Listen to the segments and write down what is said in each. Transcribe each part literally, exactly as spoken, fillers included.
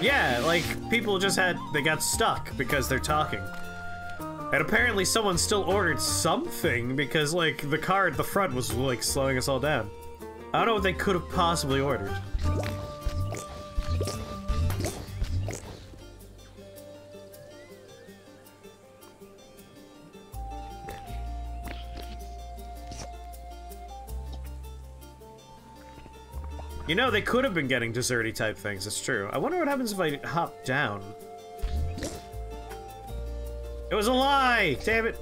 Yeah, like, people just had, they got stuck because they're talking. And apparently someone still ordered something because, like, the car at the front was, like, slowing us all down. I don't know what they could have possibly ordered. You know, they could have been getting dessert-y type things, it's true. I wonder what happens if I hop down. It was a lie! Damn it!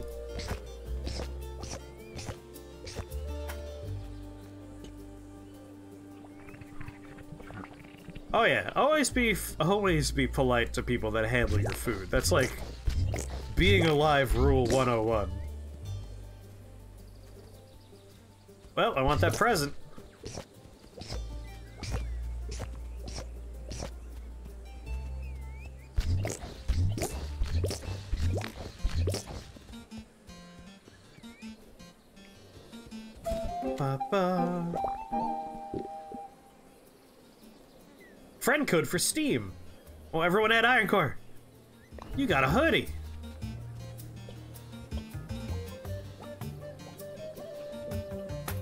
Oh yeah, always be f always be polite to people that handle your food. That's like being alive rule one oh one. Well, I want that present. Ba-ba. Friend code for Steam. Well, everyone had Iron Core. You got a hoodie.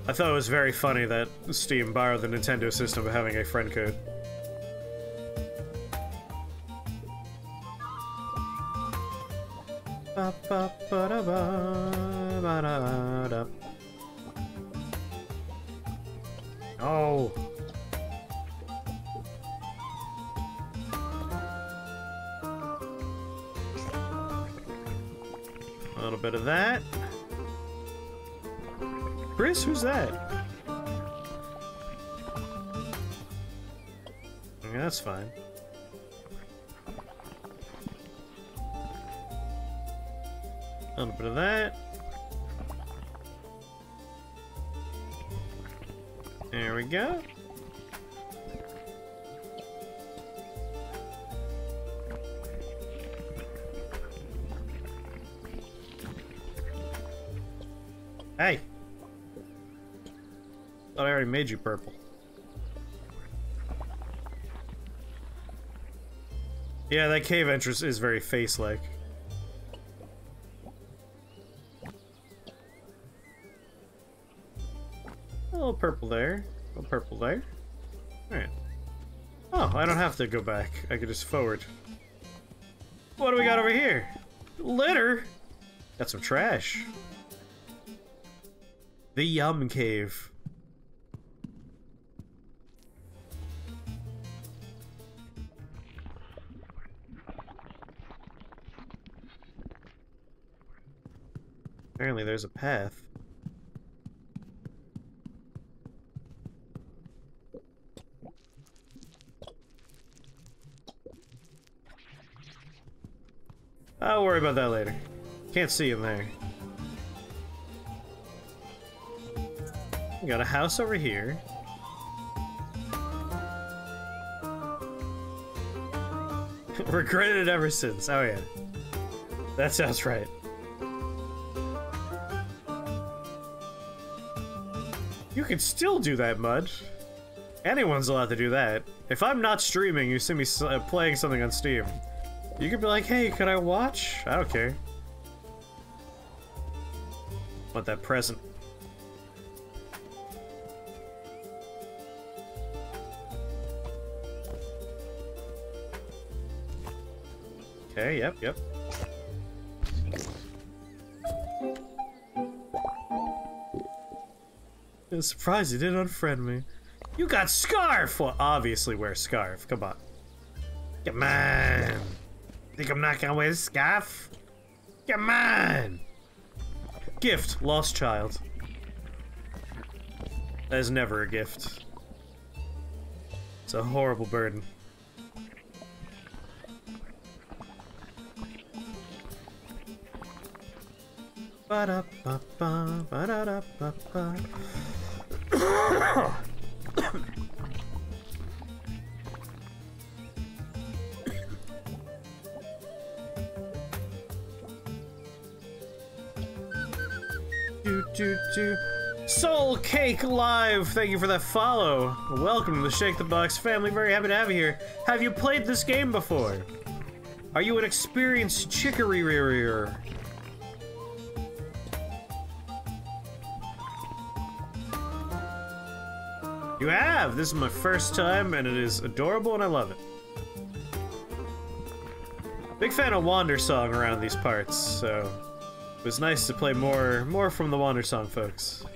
I thought it was very funny that Steam borrowed the Nintendo system of having a friend code. Ba-ba-ba-da-ba, ba-da-da. Oh. A little bit of that. Chris, who's that? Yeah, that's fine. A little bit of that. There we go. Hey! Thought I already made you purple. Yeah, that cave entrance is very face-like. A little purple there, a little purple there. Alright. Oh, I don't have to go back. I can just forward. What do we got over here? Litter? Got some trash. The Yum Cave. Apparently there's a path. I'll worry about that later. Can't see him there. We got a house over here. Regretted it ever since. Oh yeah. That sounds right. You can still do that, Mud. Anyone's allowed to do that. If I'm not streaming, you see me playing something on Steam. You could be like, hey, could I watch? I don't care. Want that present. Okay, yep, yep. I'm surprised you didn't unfriend me. You got scarf! Well, obviously wear scarf. Come on. Come on. Think I'm not gonna wear this scarf? Come on! Gift, lost child. That is never a gift. It's a horrible burden. Ba-da-ba-ba, ba-da-da-ba-ba. Soul Cake Live, thank you for that follow. Welcome to the Shake the Box family. Very happy to have you here. Have you played this game before? Are you an experienced Chicory-rearer? You have! This is my first time, and it is adorable, and I love it. Big fan of Wander Song around these parts, so it was nice to play more, more from the Wander Song folks.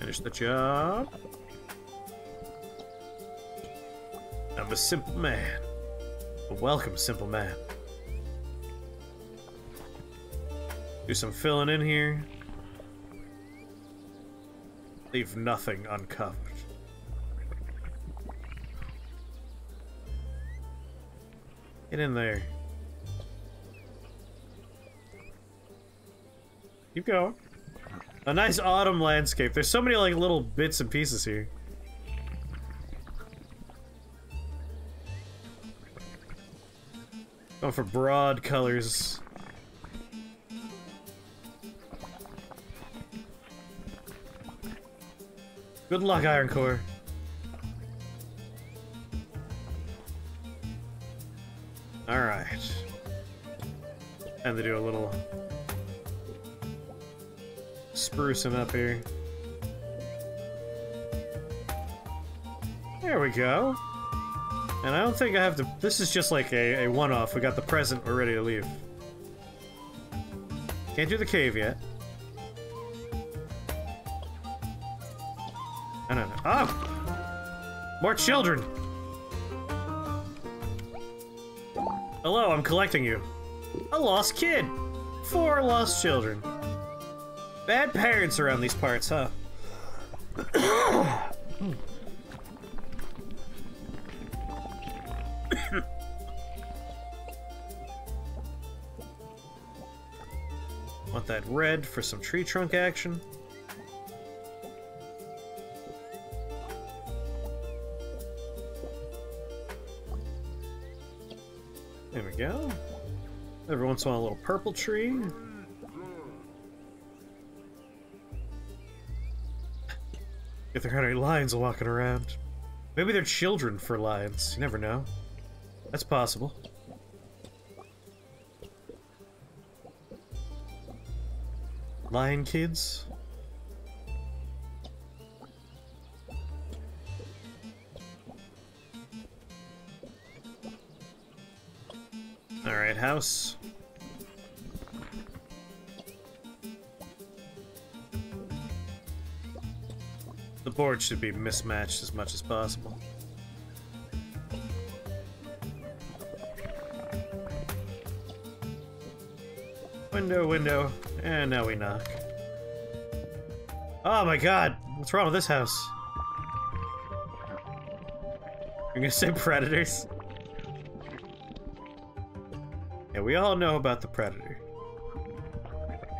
Finish the job. I'm a simple man. Welcome, simple man. Do some filling in here. Leave nothing uncovered. Get in there. Keep going. A nice autumn landscape. There's so many like little bits and pieces here. Going for broad colors. Good luck, Iron Core. Alright. And they do a little sprucing up here. There we go. And I don't think I have to... This is just like a, a one-off. We got the present. We're ready to leave. Can't do the cave yet. I don't know. Oh! More children! Hello, I'm collecting you. A lost kid! Four lost children. Bad parents around these parts, huh? Want that red for some tree trunk action. There we go. Every once in a while a little purple tree. If there are any lions walking around. Maybe they're children for lions, you never know. That's possible. Lion kids? Alright, house. The board should be mismatched as much as possible. Window, window. And now we knock. Oh my god! What's wrong with this house? You're gonna say predators? Yeah, we all know about the predator.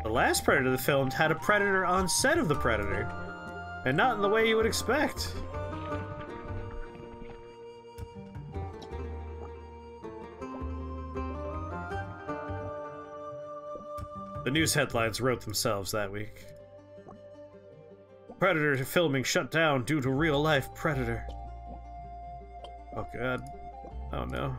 The last predator they filmed had a predator on set of the predator. And not in the way you would expect. The news headlines wrote themselves that week. Predator filming shut down due to real-life predator. Oh god. Oh no.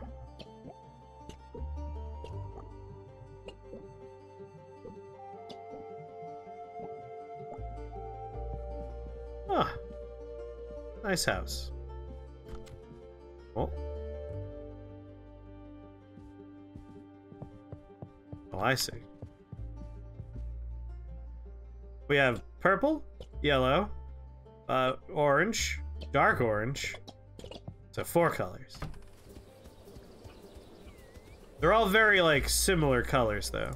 Huh. Nice house. Oh. Oh, I see. We have purple, yellow, uh, orange, dark orange, so four colors. They're all very, like, similar colors, though.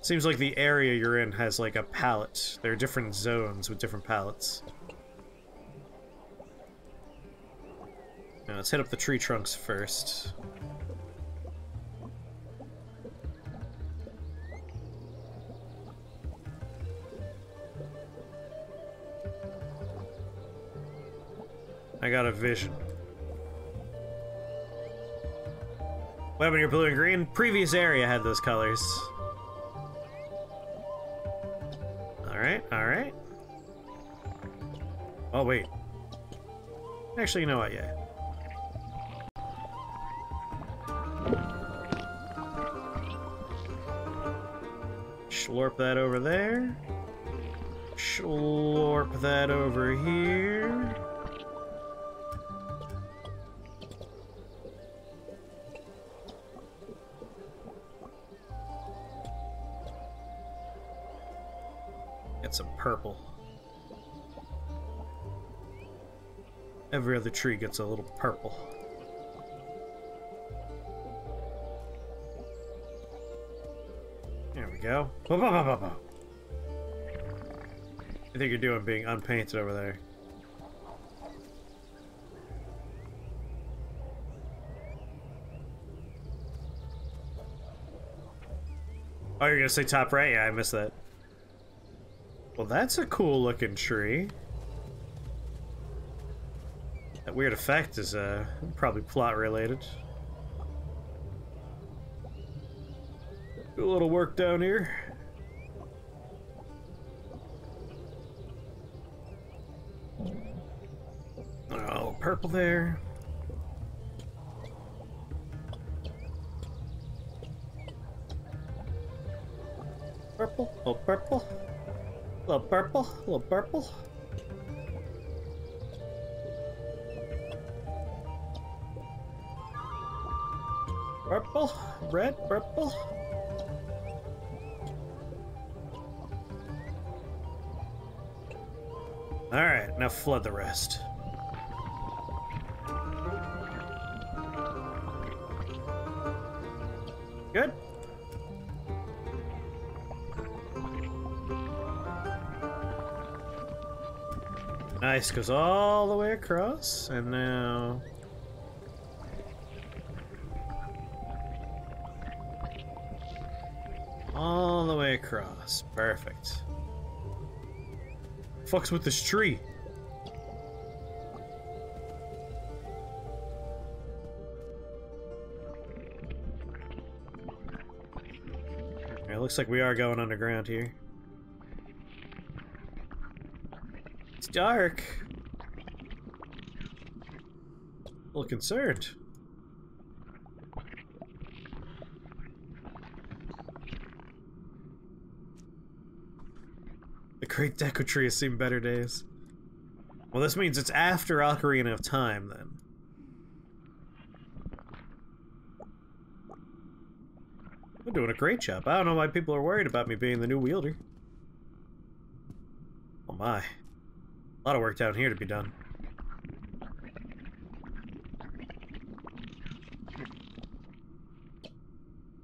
Seems like the area you're in has, like, a palette. There are different zones with different palettes. Now, let's hit up the tree trunks first. I got a vision. What happened to your blue and green? Previous area had those colors. Alright, alright. Oh, wait. Actually, you know what? Yeah. Schlorp that over there. Schlorp that over here. Get some purple. Every other tree gets a little purple. There we go. I think you're doing being unpainted over there. Oh, you're gonna say top right? Yeah, I missed that. Well, that's a cool looking tree. That weird effect is uh, probably plot related. Do a little work down here. Oh, purple there. Purple, oh, purple. A little purple, a little purple. Purple, red, purple. Alright, now flood the rest. Good. Nice, goes all the way across, and now... all the way across. Perfect. Fucks with this tree. It looks like we are going underground here. Dark. A little concerned. The Great Deku Tree has seen better days. Well, this means it's after Ocarina of Time, then. I'm doing a great job. I don't know why people are worried about me being the new wielder. Oh my. A lot of work down here to be done.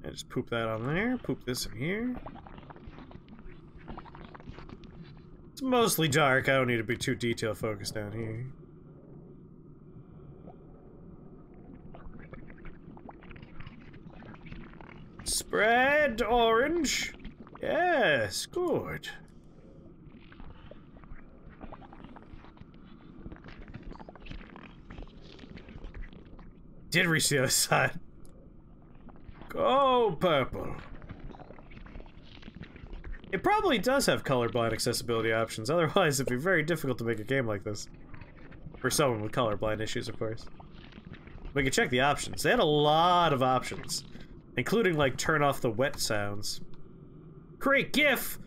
I just poop that on there, poop this in here. It's mostly dark, I don't need to be too detail focused down here. Spread orange! Yes, good. Did reach the other side. Go purple. It probably does have colorblind accessibility options, otherwise it'd be very difficult to make a game like this. For someone with colorblind issues, of course. We can check the options. They had a lot of options. Including, like, turn off the wet sounds. Create GIF!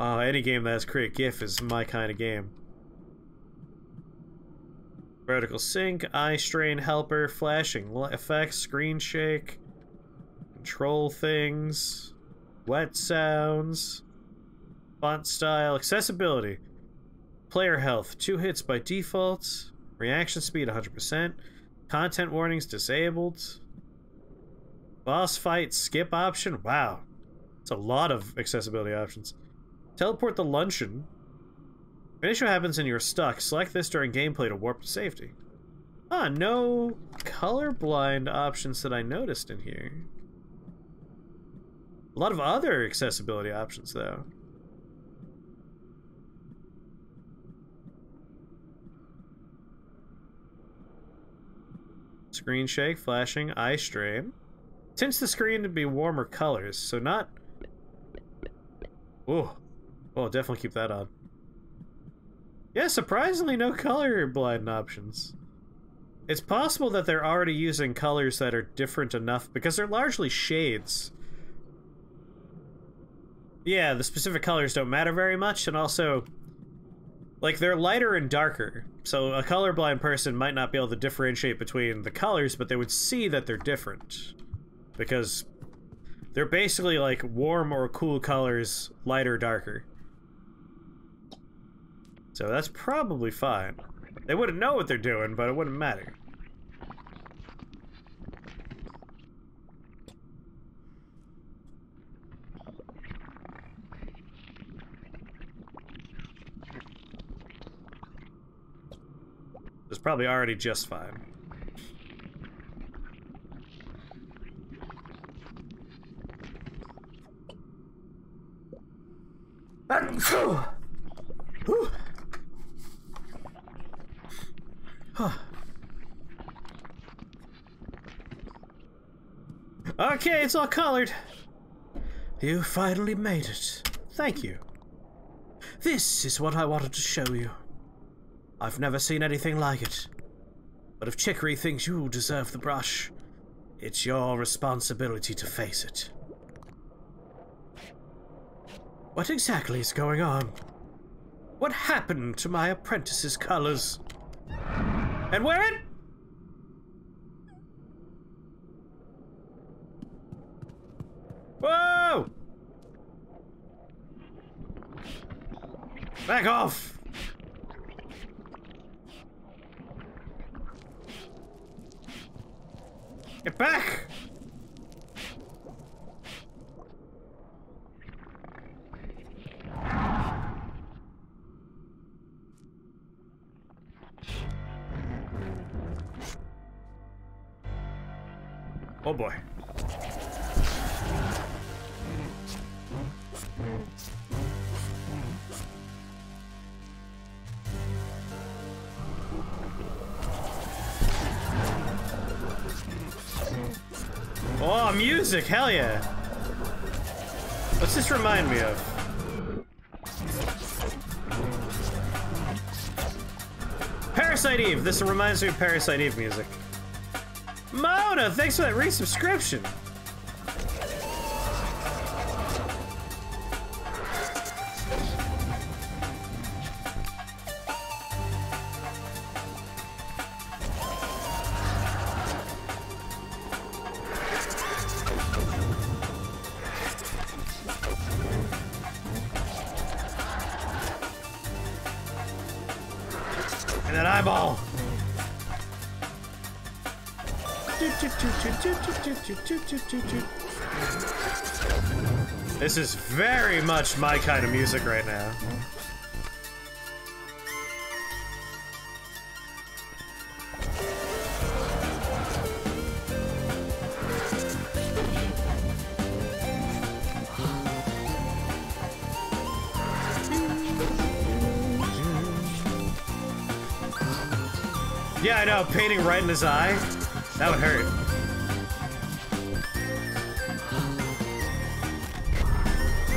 Uh, any game that has create GIF is my kind of game. Vertical sync, eye strain helper, flashing effects, screen shake, control things, wet sounds, font style, accessibility, player health, two hits by default, reaction speed one hundred percent, content warnings disabled, boss fight skip option. Wow, it's a lot of accessibility options. Teleport the luncheon. If an issue happens and you're stuck, select this during gameplay to warp to safety. Ah, no colorblind options that I noticed in here. A lot of other accessibility options, though. Screen shake, flashing, eye strain. Tints the screen to be warmer colors, so not... Ooh. Oh, definitely keep that on. Yeah, surprisingly no color blind options. It's possible that they're already using colors that are different enough because they're largely shades. Yeah, the specific colors don't matter very much, and also... Like, they're lighter and darker, so a colorblind person might not be able to differentiate between the colors, but they would see that they're different. Because they're basically like warm or cool colors, lighter, darker. So that's probably fine. They wouldn't know what they're doing, but it wouldn't matter. It's probably already just fine. Okay, it's all colored. You finally made it. Thank you. This is what I wanted to show you. I've never seen anything like it. But if Chicory thinks you deserve the brush, it's your responsibility to face it. What exactly is going on? What happened to my apprentice's colors? And where it? Whoa! Back off! Get back! Oh boy. Oh, music! Hell yeah! What's this remind me of? Parasite Eve! This reminds me of Parasite Eve music. Mona, thanks for that resubscription! This is very much my kind of music right now. Yeah, I know, painting right in his eye. That would hurt.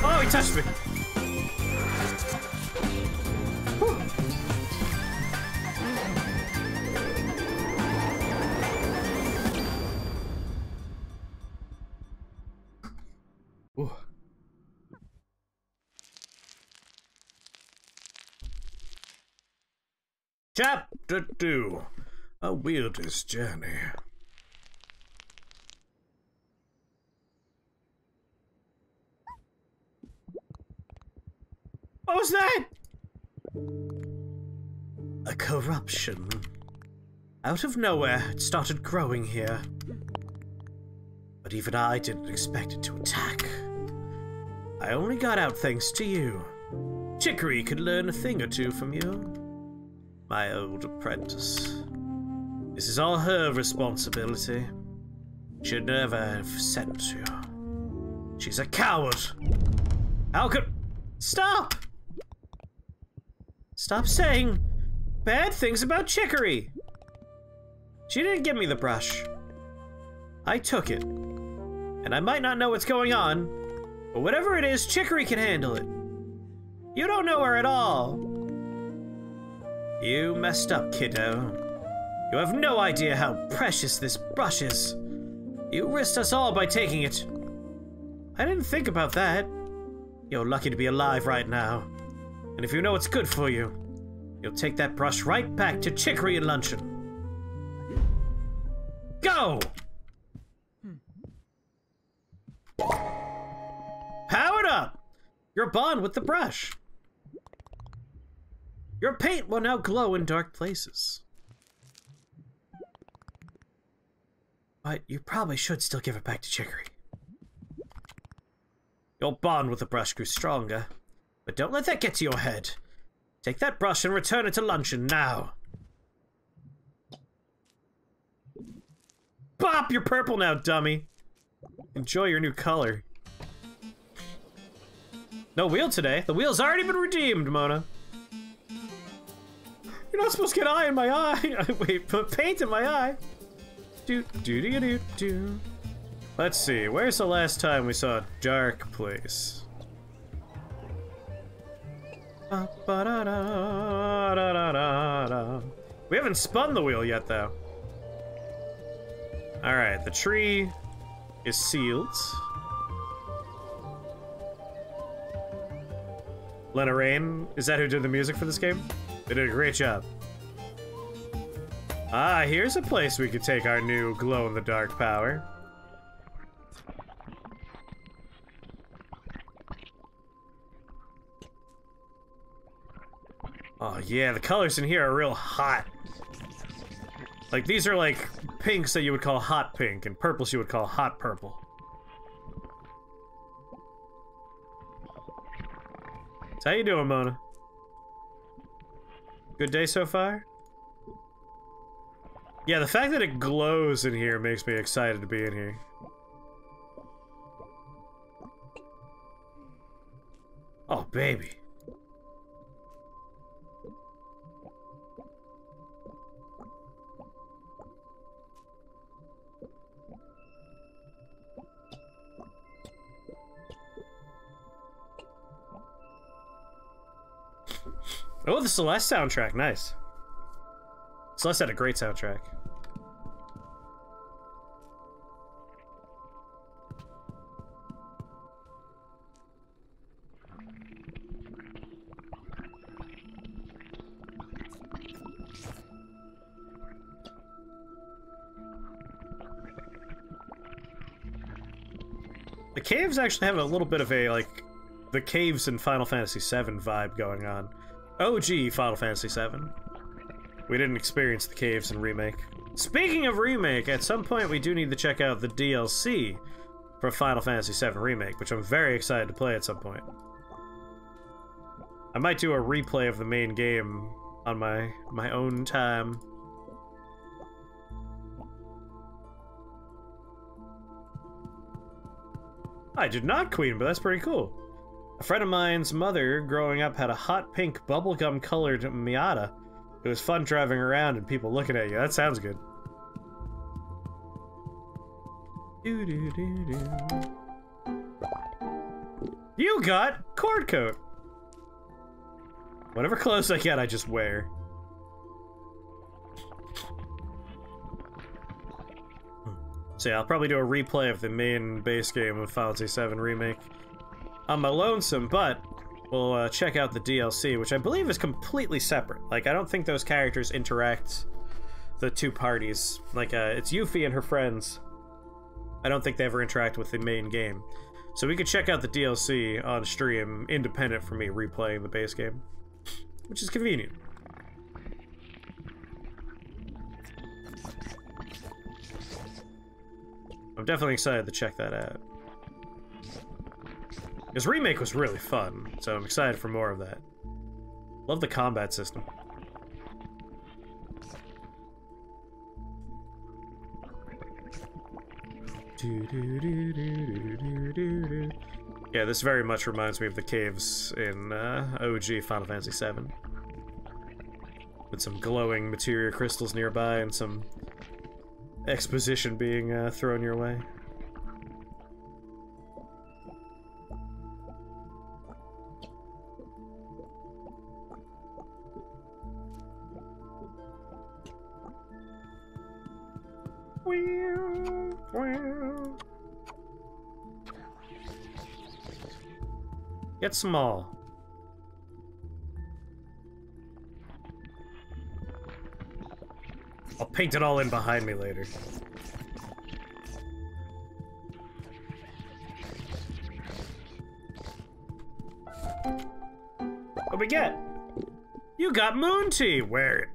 Oh, he touched me! Ooh. Ooh. Chapter two. A weirdest journey. What was that? A corruption. Out of nowhere, it started growing here. But even I didn't expect it to attack. I only got out thanks to you. Chicory could learn a thing or two from you. My old apprentice. This is all her responsibility. Should never have sent you. She's a coward. How could... Stop! Stop saying bad things about Chicory! She didn't give me the brush. I took it. And I might not know what's going on, but whatever it is, Chicory can handle it. You don't know her at all. You messed up, kiddo. You have no idea how precious this brush is. You risked us all by taking it. I didn't think about that. You're lucky to be alive right now. And if you know what's good for you, you'll take that brush right back to Chicory and luncheon. Go! Powered up! Your bond with the brush. Your paint will now glow in dark places. But you probably should still give it back to Chicory. Your bond with the brush grew stronger, but don't let that get to your head. Take that brush and return it to luncheon now. Bop! You're purple now, dummy. Enjoy your new color. No wheel today. The wheel's already been redeemed, Mona. You're not supposed to get eye in my eye. Wait, put paint in my eye. Do do do do do. Let's see. Where's the last time we saw a dark place? We haven't spun the wheel yet, though. All right, the tree is sealed. Lena Raine, is that who did the music for this game? They did a great job. Ah, here's a place we could take our new glow-in-the-dark power. Oh yeah, the colors in here are real hot. Like, these are like pinks that you would call hot pink, and purples you would call hot purple. So how you doing, Mona? Good day so far? Yeah, the fact that it glows in here makes me excited to be in here. Oh, baby. Oh, the Celeste soundtrack, nice. Celeste had a great soundtrack. The caves actually have a little bit of a, like, the caves in Final Fantasy seven vibe going on. O G Final Fantasy seven. We didn't experience the caves in Remake. Speaking of Remake, at some point we do need to check out the D L C for Final Fantasy seven Remake, which I'm very excited to play at some point. I might do a replay of the main game on my, my own time. I did not queen, but that's pretty cool. A friend of mine's mother, growing up, had a hot pink bubblegum-colored Miata. It was fun driving around and people looking at you. That sounds good. You got cord coat. Whatever clothes I get, I just wear. So yeah, I'll probably do a replay of the main base game of Final Fantasy seven Remake on my lonesome, but we'll uh, check out the D L C, which I believe is completely separate. Like, I don't think those characters interact, the two parties. Like, uh, it's Yuffie and her friends. I don't think they ever interact with the main game. So we could check out the D L C on stream, independent from me replaying the base game, which is convenient. I'm definitely excited to check that out. Because Remake was really fun, so I'm excited for more of that. Love the combat system. Yeah, this very much reminds me of the caves in uh, O G Final Fantasy seven. With some glowing materia crystals nearby and some exposition being uh, thrown your way. Get small. I'll paint it all in behind me later. What we get? You got moon tea! Wear it.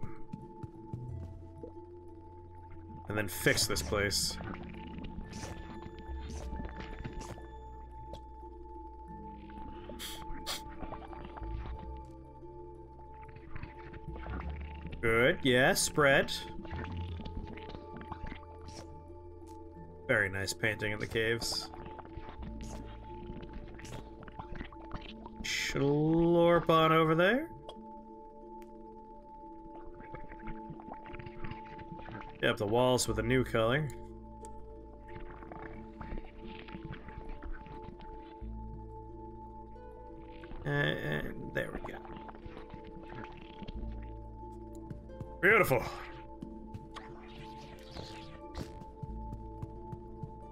And then fix this place. Good, yeah, spread. Very nice painting in the caves. Schlorp on over there. Up the walls with a new color. And there we go. Beautiful.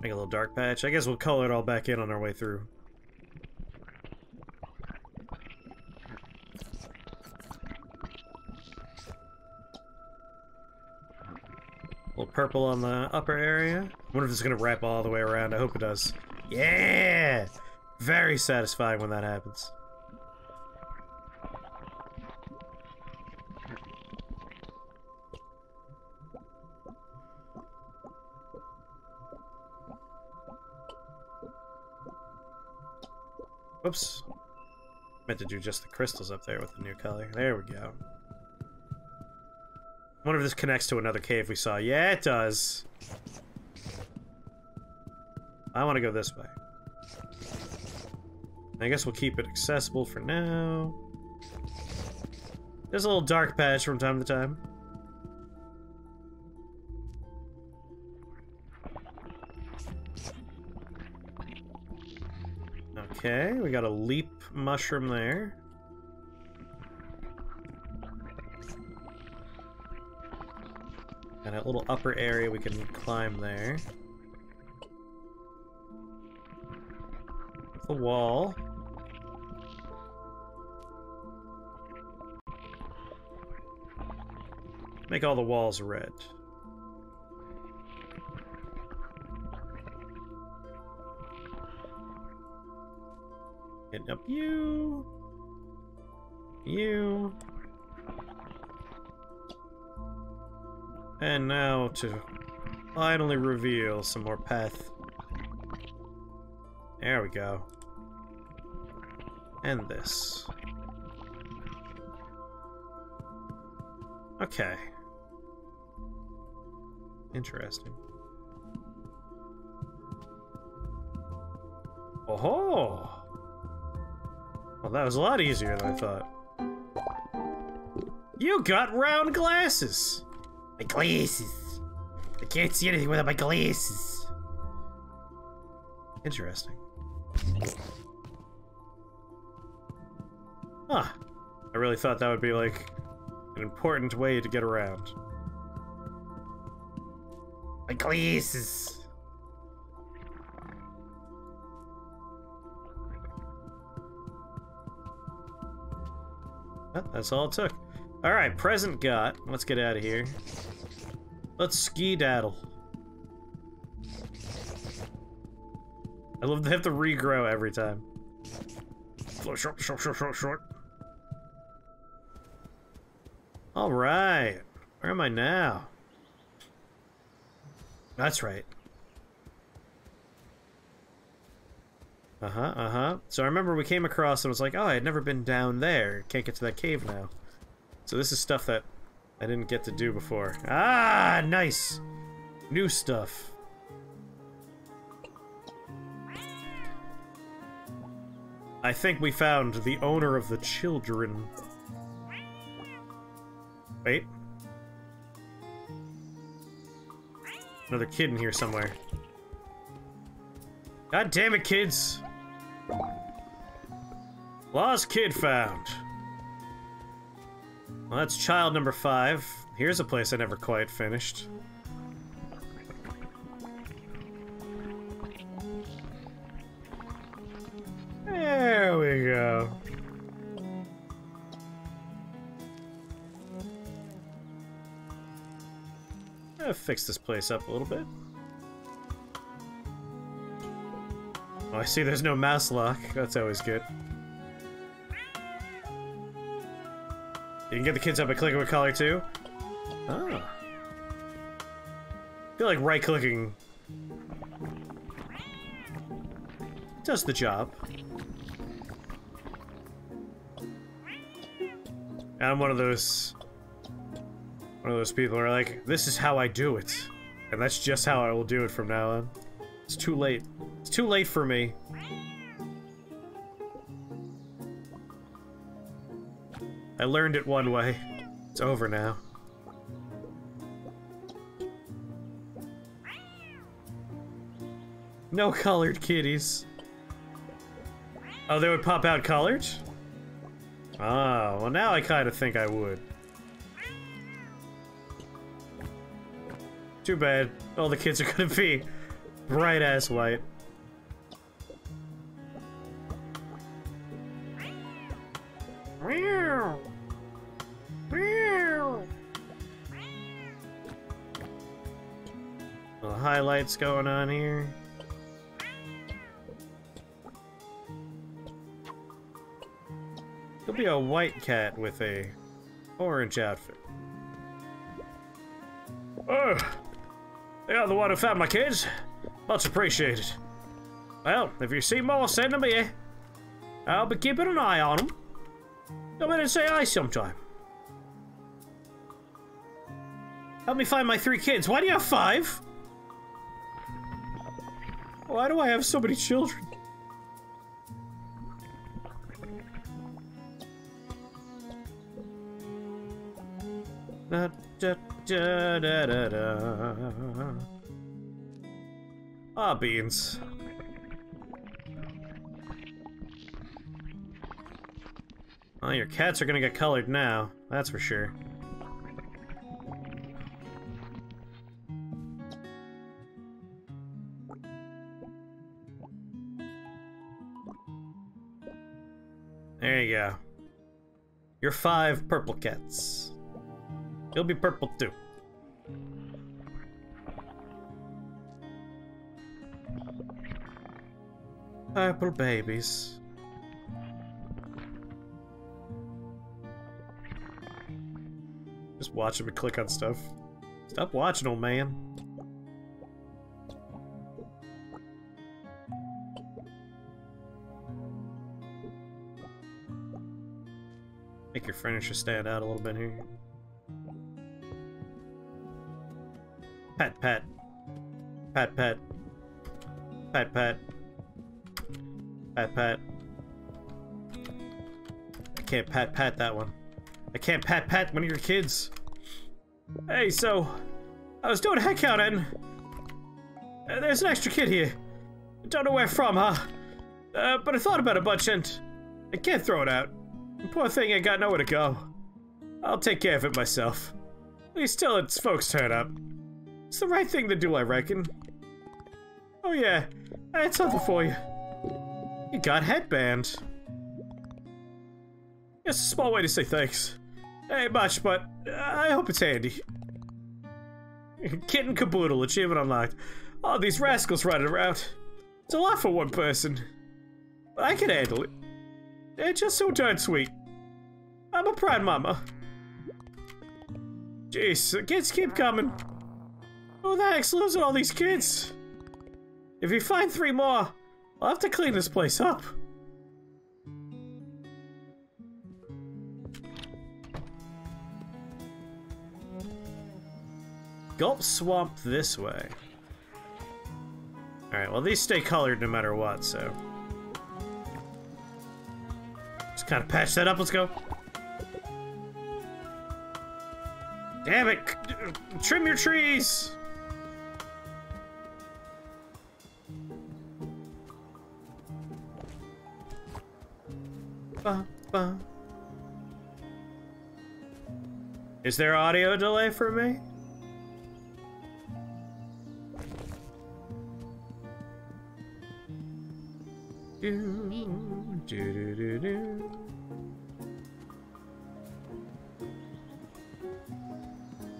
Make a little dark patch. I guess we'll color it all back in on our way through. A little purple on the upper area. I wonder if it's gonna wrap all the way around. I hope it does. Yeah! Very satisfying when that happens. Whoops. Meant to do just the crystals up there with the new color. There we go. I wonder if this connects to another cave we saw. Yeah, it does. I want to go this way. I guess we'll keep it accessible for now. There's a little dark patch from time to time. Okay, we got a leap mushroom there. And a little upper area we can climb there. The wall. Make all the walls red. Getting up you. You. And now to finally reveal some more path. There we go. And this. Okay. Interesting. Oh-ho! Well, that was a lot easier than I thought. You got round glasses! My glasses! I can't see anything without my glasses! Interesting. Huh. I really thought that would be, like, an important way to get around. My glasses! Well, that's all it took. Alright, present got. Let's get out of here. Let's skedaddle. I love they have to regrow every time. Short, short, short, short, short. Alright. Where am I now? That's right. Uh-huh, uh-huh. So I remember we came across and was like, oh, I had never been down there. Can't get to that cave now. So this is stuff that I didn't get to do before. Ah, nice! New stuff. I think we found the owner of the children. Wait. Another kid in here somewhere. God damn it, kids! Lost kid found. Well, that's child number five. Here's a place I never quite finished. There we go. I'm gonna fix this place up a little bit. Oh, I see there's no mouse lock. That's always good. You can get the kids up by clicking with collar too. Oh. I feel like right-clicking does the job. And I'm one of those one of those people who are like, this is how I do it. And that's just how I will do it from now on. It's too late. It's too late for me. I learned it one way. It's over now. No collared kitties. Oh, they would pop out collared? Ah, well now I kind of think I would. Too bad. All the kids are gonna be bright-ass white. Little highlights going on here. There'll be a white cat with a orange outfit. Oh, they are the one who found my kids. Much appreciated. Well, if you see more, send them here. I'll be keeping an eye on them. Come in and say hi sometime. Help me find my three kids. Why do you have five? Why do I have so many children? Da, da, da, da, da, da. Ah, beans. Well, your cats are gonna get colored now, that's for sure. There you go. Your five purple cats. You'll be purple too. Purple babies. Just watch him and click on stuff. Stop watching, old man. Make your furniture stand out a little bit here. Pat, pat. Pat, pat. Pat, pat. Pat, pat. I can't pat, pat that one. I can't pat, pat one of your kids. Hey, so, I was doing a head count and uh, there's an extra kid here. I don't know where from, huh? Uh, but I thought about it a bunch and I can't throw it out. The poor thing ain't got nowhere to go. I'll take care of it myself. At least till its folks turn up. It's the right thing to do, I reckon. Oh yeah, I had something for you. You got headband. It's a small way to say thanks. Ain't much, but I hope it's handy. Kitten caboodle, achievement unlocked. All these rascals running around. It's a lot for one person. But I can handle it. They're just so darn sweet. I'm a proud mama. Jeez, the kids keep coming. Who the heck's losing all these kids? If you find three more, I'll have to clean this place up. Gulp swamp this way. Alright, well these stay colored no matter what, so. Just kind of patch that up, let's go. Damn it! Trim your trees! ba, ba. Is there audio delay for me? Do, do, do, do, do.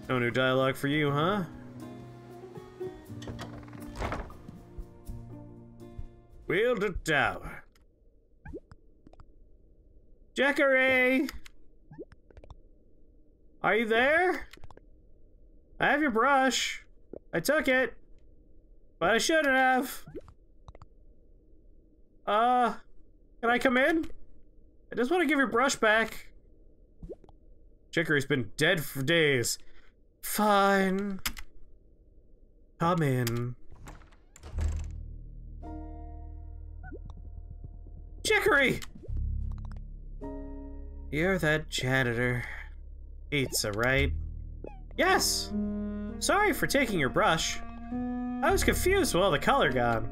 No new dialogue for you, huh? Wield a tower. Chicory! Are you there? I have your brush. I took it. But I shouldn't have. Uh, can I come in? I just want to give your brush back. Chicory's been dead for days. Fine. Come in. Chicory! You're that janitor. Pizza, right? Yes! Sorry for taking your brush. I was confused with all the color gone.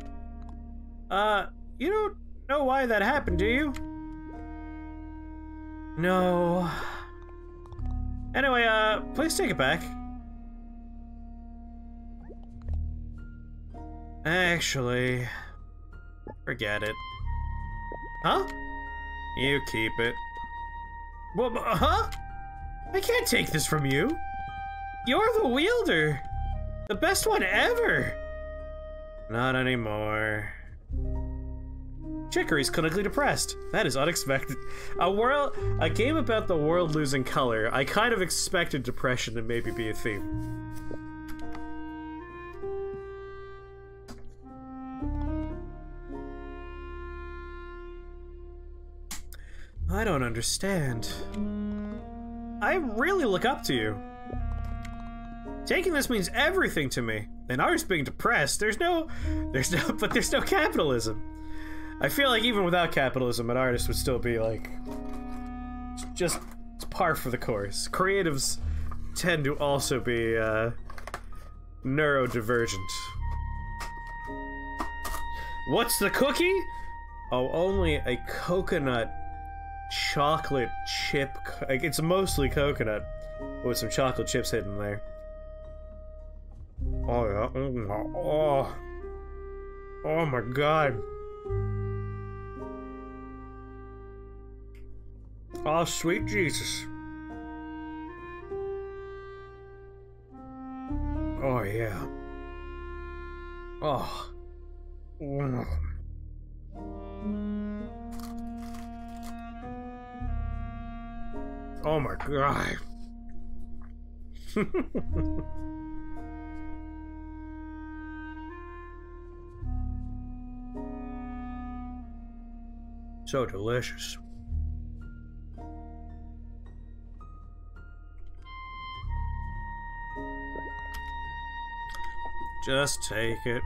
Uh, you don't know why that happened, do you? No. Anyway, uh, please take it back. Actually, forget it. Huh? You keep it. Well, huh? I can't take this from you. You're the wielder. The best one ever. Not anymore. Chicory's clinically depressed. That is unexpected. A world, a game about the world losing color. I kind of expected depression to maybe be a theme. I don't understand. I really look up to you. Taking this means everything to me. And ours being depressed, there's no, there's no, but there's no capitalism. I feel like even without capitalism, an artist would still be like, just par for the course. Creatives tend to also be uh, neurodivergent. What's the cookie? Oh, only a coconut. Chocolate chip, like it's mostly coconut with some chocolate chips hidden there. Oh yeah. Oh, oh my god. Oh sweet Jesus. Oh yeah. Oh. Mm. Oh my god. So delicious. Just take it.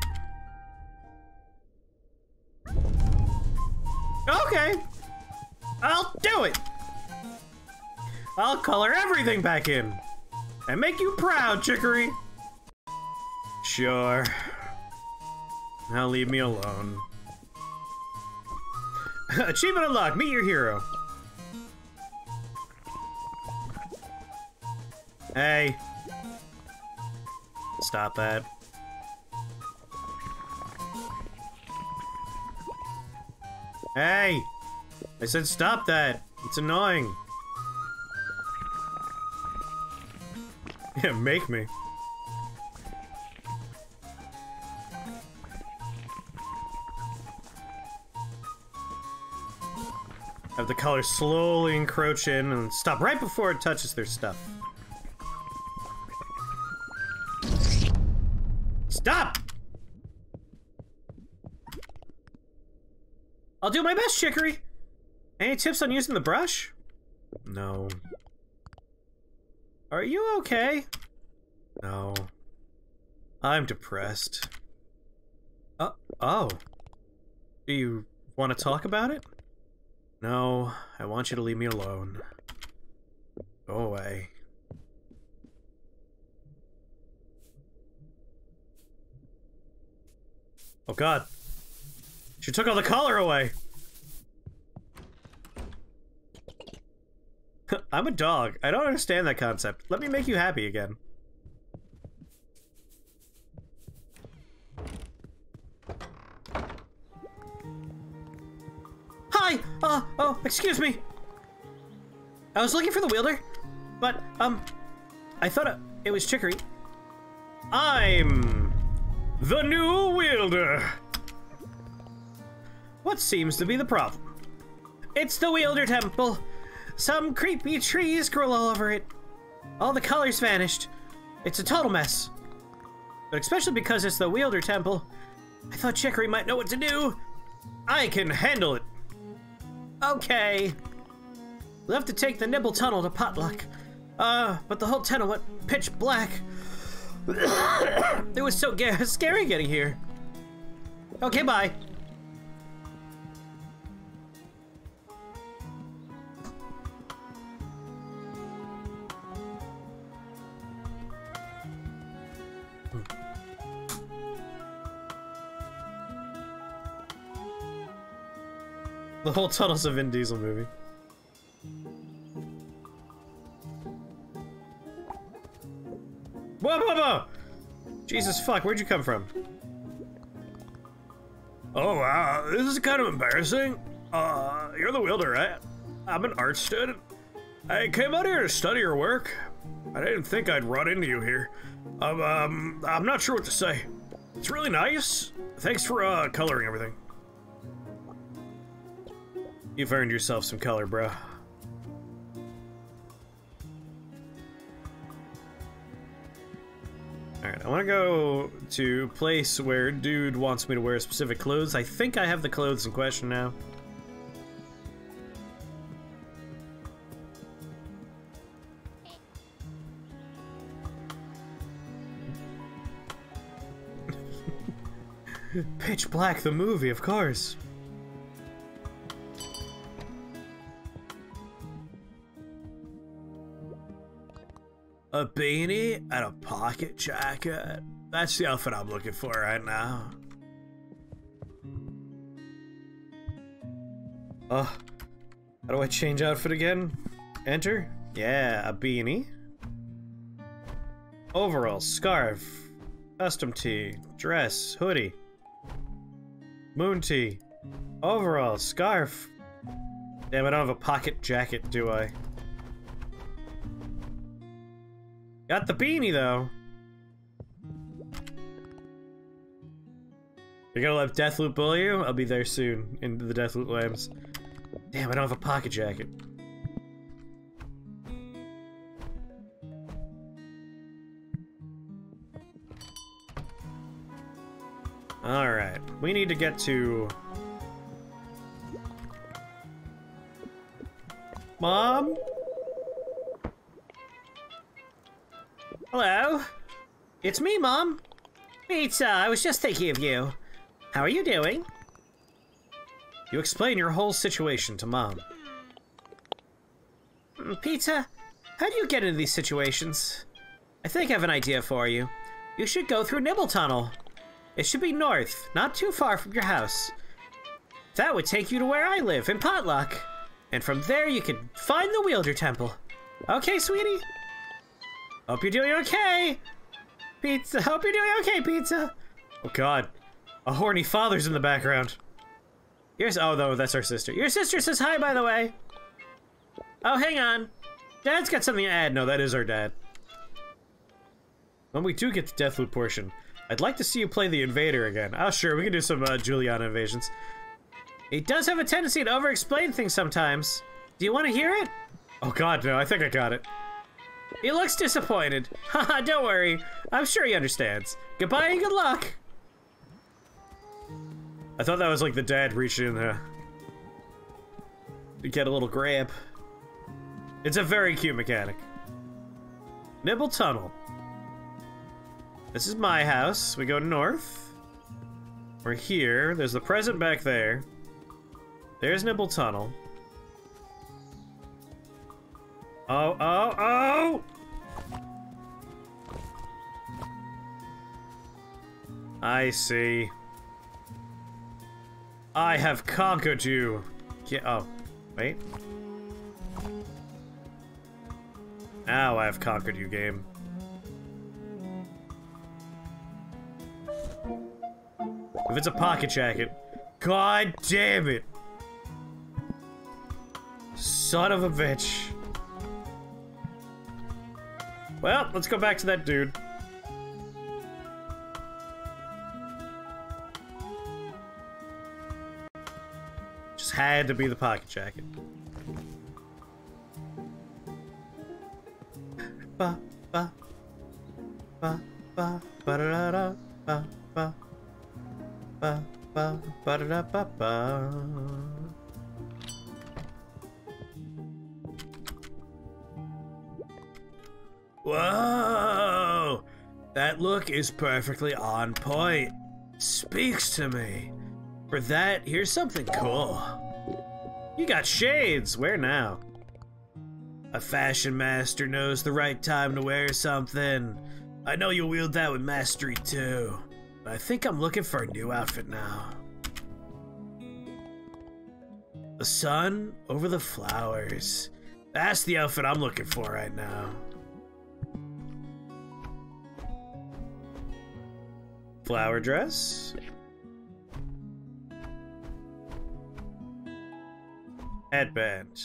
Okay. I'll do it. I'll color everything back in and make you proud, Chicory. Sure. Now leave me alone. Achievement unlocked. Meet your hero. Hey. Stop that. Hey. I said stop that. It's annoying. Yeah, make me. Have the color slowly encroach in and stop right before it touches their stuff. Stop! I'll do my best, Chicory! Any tips on using the brush? No. Are you okay? No. I'm depressed. Oh, oh. Do you want to talk about it? No, I want you to leave me alone. Go away. Oh god. She took all the color away. I'm a dog. I don't understand that concept. Let me make you happy again. Hi! Uh, oh, excuse me. I was looking for the wielder, but, um, I thought it was Chicory. I'm the new wielder. What seems to be the problem? It's the wielder temple. Some creepy trees grow all over it. All the colors vanished. It's a total mess. But especially because it's the wielder temple, I thought Chicory might know what to do. I can handle it. Okay. We'll have to take the Nibble Tunnel to Potluck. Uh, but the whole tunnel went pitch black. It was so ga- scary getting here. Okay, bye. The whole tunnel's a Vin Diesel movie. Whoa, whoa, whoa! Jesus fuck, where'd you come from? Oh wow, this is kind of embarrassing. Uh, you're the wielder, right? I'm an art student. I came out here to study your work. I didn't think I'd run into you here. Um, um I'm not sure what to say. It's really nice. Thanks for, uh, coloring everything. You've earned yourself some color, bro. Alright, I want to go to a place where dude wants me to wear specific clothes. I think I have the clothes in question now. Pitch Black, the movie, of course. A beanie and a pocket jacket. That's the outfit I'm looking for right now. Oh, how do I change outfit again? Enter? Yeah, a beanie. Overall, scarf, custom tee, dress, hoodie, moon tee, overall, scarf. Damn, I don't have a pocket jacket, do I? Got the beanie, though. You're gonna let Death Loop bully you? I'll be there soon, into the Death Loop labs. Damn, I don't have a pocket jacket. Alright, we need to get to... Mom? Hello? It's me, Mom. Pizza, I was just thinking of you. How are you doing? You explain your whole situation to Mom. Pizza, how do you get into these situations? I think I have an idea for you. You should go through Nibble Tunnel. It should be north, not too far from your house. That would take you to where I live, in Potluck. And from there you could find the Wielder Temple. Okay, sweetie? Hope you're doing okay, Pizza. Hope you're doing okay, Pizza. Oh God, a horny father's in the background. Here's oh no, that's our sister. Your sister says hi, by the way. Oh, hang on, Dad's got something to add. No, that is our dad. When we do get the Deathloop portion, I'd like to see you play the Invader again. Oh sure, we can do some uh, Juliana invasions. He does have a tendency to over-explain things sometimes. Do you want to hear it? Oh God, no. I think I got it. He looks disappointed. Haha, don't worry. I'm sure he understands. Goodbye and good luck. I thought that was like the dad reaching in there to get a little grab. It's a very cute mechanic. Nibble Tunnel. This is my house. We go north. We're here. There's the present back there. There's Nibble Tunnel. Oh, oh, oh! I see. I have conquered you. Yeah, oh, wait. Now I have conquered you, game. If it's a pocket jacket, god damn it! Son of a bitch. Well, let's go back to that dude. Just had to be the pocket jacket. Ba ba ba ba ba da da ba ba ba ba ba da ba ba. Whoa! That look is perfectly on point. Speaks to me. For that, here's something cool. You got shades! Where now? A fashion master knows the right time to wear something. I know you'll wield that with mastery too. But I think I'm looking for a new outfit now. The sun over the flowers. That's the outfit I'm looking for right now. Flower dress? Headband.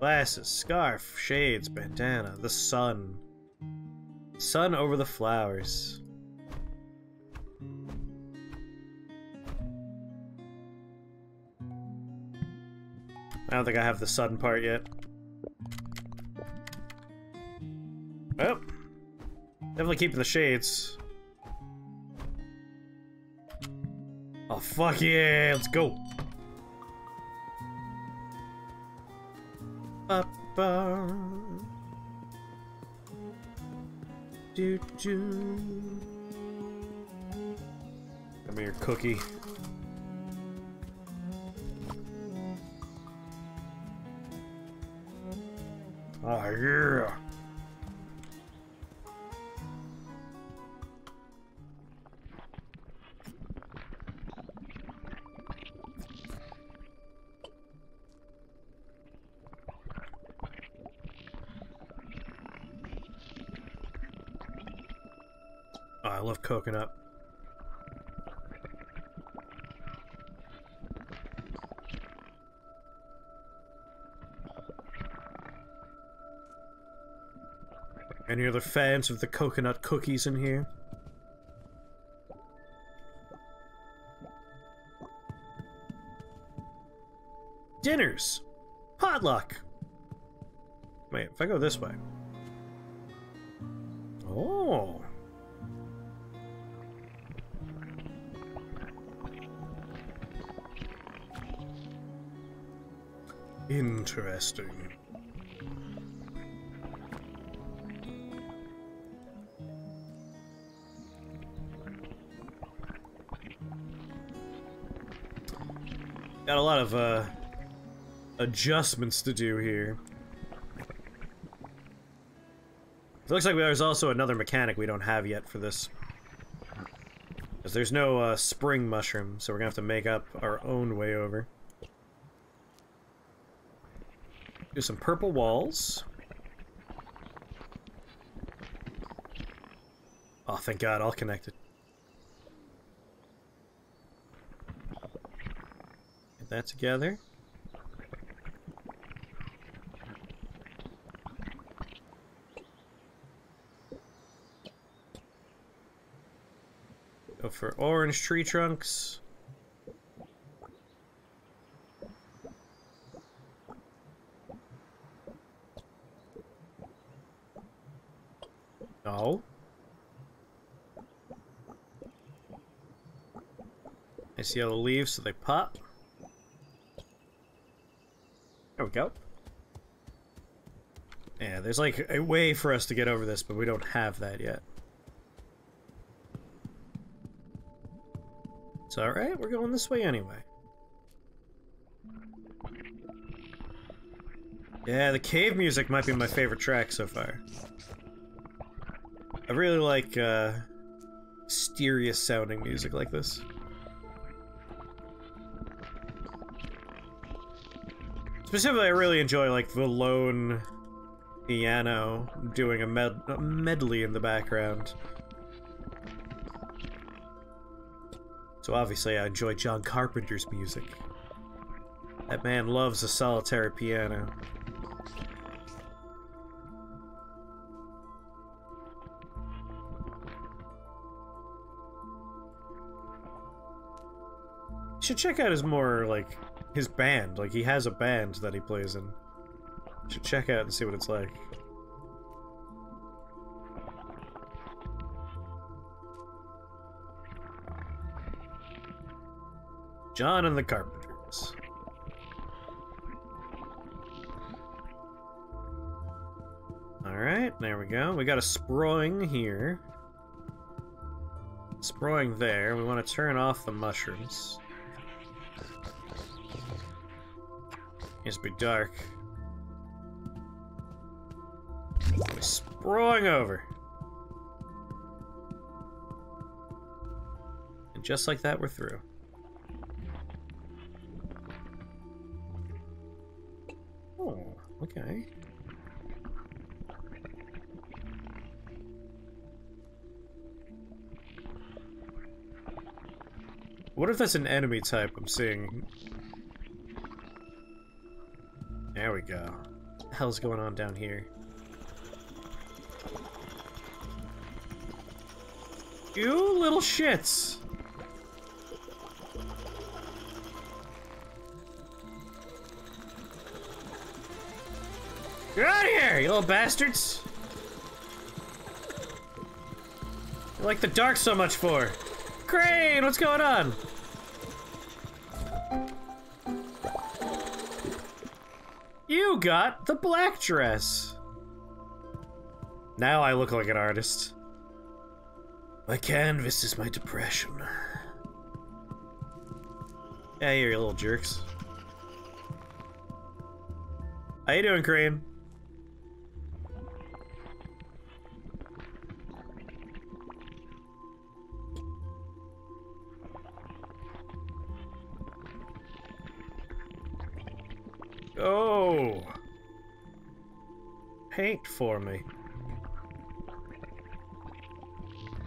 Glasses, scarf, shades, bandana, the sun. Sun over the flowers. I don't think I have the sun part yet. Well, definitely keeping the shades. Oh, fuck yeah, let's go. Ba-ba. Doo-doo. Give me your cookie. Oh, yeah. I love coconut. Any other fans of the coconut cookies in here? Dinners! Potluck! Wait, if I go this way. Oh. Interesting. Got a lot of uh, adjustments to do here. It looks like there's also another mechanic we don't have yet for this. Because there's no uh, spring mushroom, so we're gonna have to make up our own way over. Do some purple walls. Oh, thank God, all connected. Get that together. Go for orange tree trunks. No. I see all the leaves, so they pop. There we go. Yeah, there's like a way for us to get over this, but we don't have that yet. It's alright, we're going this way anyway. Yeah, the cave music might be my favorite track so far. I really like, uh, mysterious sounding music like this. Specifically, I really enjoy, like, the lone piano doing a, med a medley in the background. So obviously I enjoy John Carpenter's music. That man loves a solitary piano. You should check out his more, like, his band. Like, he has a band that he plays in. You should check out and see what it's like. John and the Carpenters. Alright, there we go. We got a Sproing here. Sproing there. We want to turn off the mushrooms. It needs to be dark. Sproing over. And just like that, we're through. Oh, okay. What if that's an enemy type I'm seeing? There we go. What the hell's going on down here? You little shits! Get out of here, you little bastards! You like the dark so much for? Crane, what's going on? You got the black dress. Now I look like an artist. My canvas is my depression. Yeah, you're little jerks. How you doing, Crane? Oh, paint for me.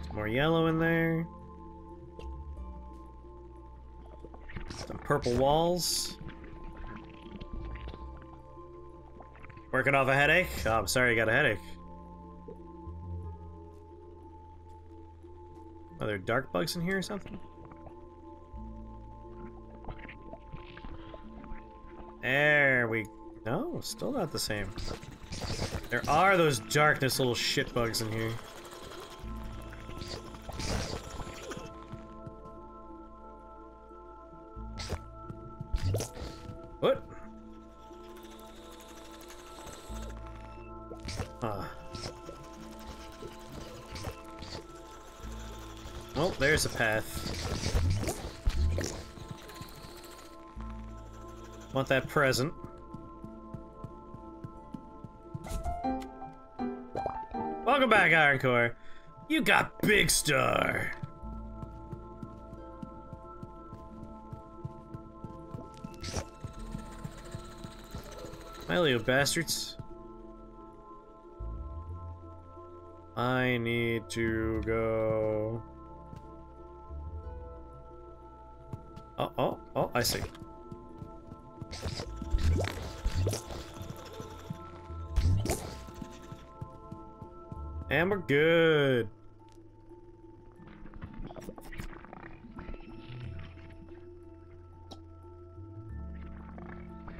Some more yellow in there. Some purple walls. Working off a headache? Oh, I'm sorry you got a headache. Are there dark bugs in here or something? There we... No, still not the same. There are those darkness little shit bugs in here. What? Ah. Well, there's a path. Want that present. Welcome back, Ironcore. You got Big Star. My little bastards. I need to go. Oh, oh, oh, I see. And we're good.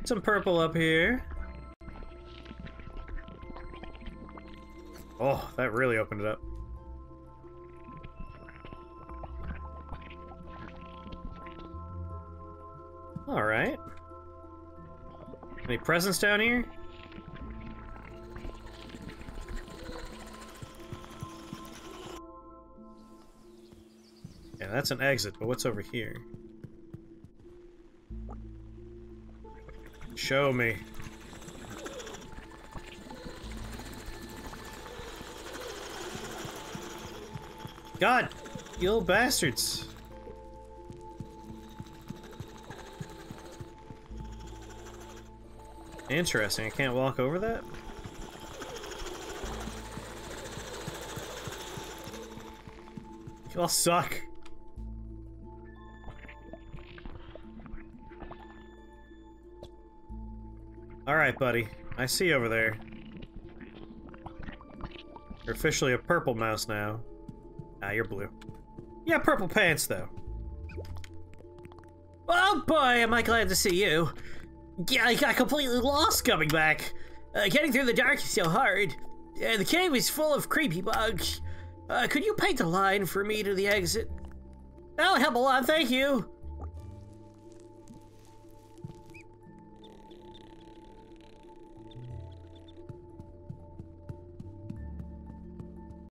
Some purple up here. Oh, that really opened it up. All right. Any presents down here? Yeah, that's an exit, but what's over here? Show me. God, you little bastards. Interesting, I can't walk over that? Y'all suck. Alright, buddy. I see over there. You're officially a purple mouse now. Nah, you're blue. Yeah, purple pants, though. Oh boy, am I glad to see you. Yeah, I got completely lost coming back. Uh, getting through the dark is so hard. Uh, the cave is full of creepy bugs. Uh, could you paint a line for me to the exit? That'll help a lot, thank you.